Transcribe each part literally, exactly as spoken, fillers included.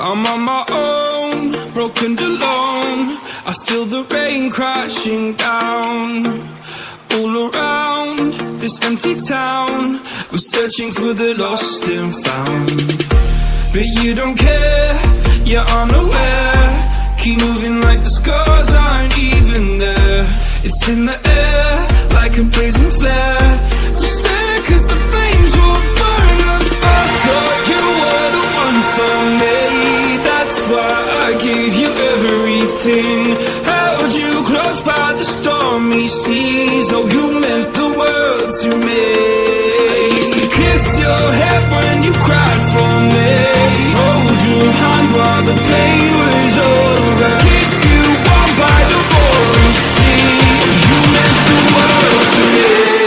I'm on my own, broken and alone. I feel the rain crashing down. All around this empty town, I'm searching for the lost and found. But you don't care, you're unaware. Keep moving like the scars aren't even there. It's in the air, like a blazing flare. Just stare, cause the flames will burn us. I thought you were the one for me. That's why I gave you everything. Held you close by the stormy seas. Oh, you meant the world to me. I used to kiss your head when you cried for me. Hold your hand while the pain was over. Keep you warm by the roaring sea. Oh, you meant the world to me.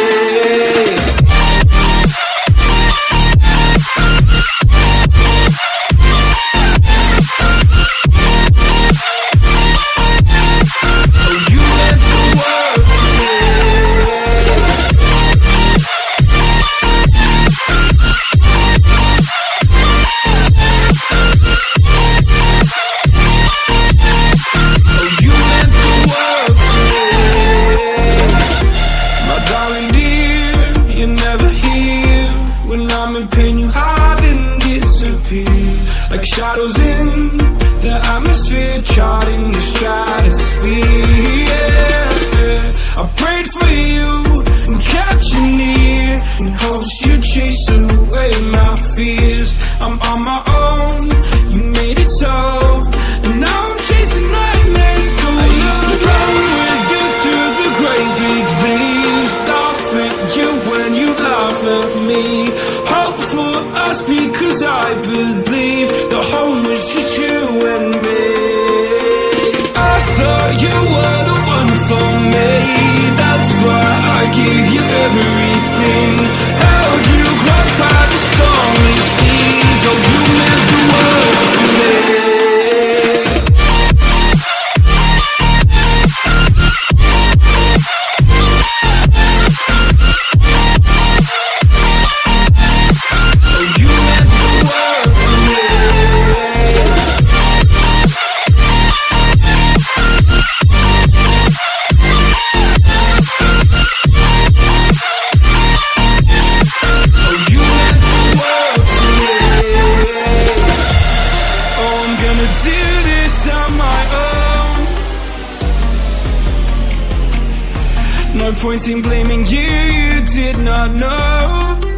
Point in blaming you, you did not know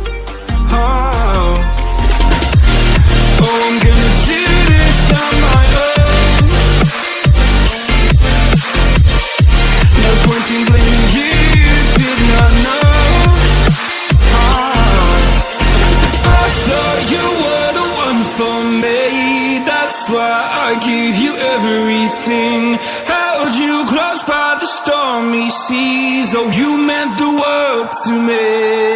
how. Oh, I'm gonna do this on my own. No point in blaming you, you did not know how. I thought you were the one for me. That's why I gave you everything. Held you close by the stormy seas. Oh, you meant the world to me.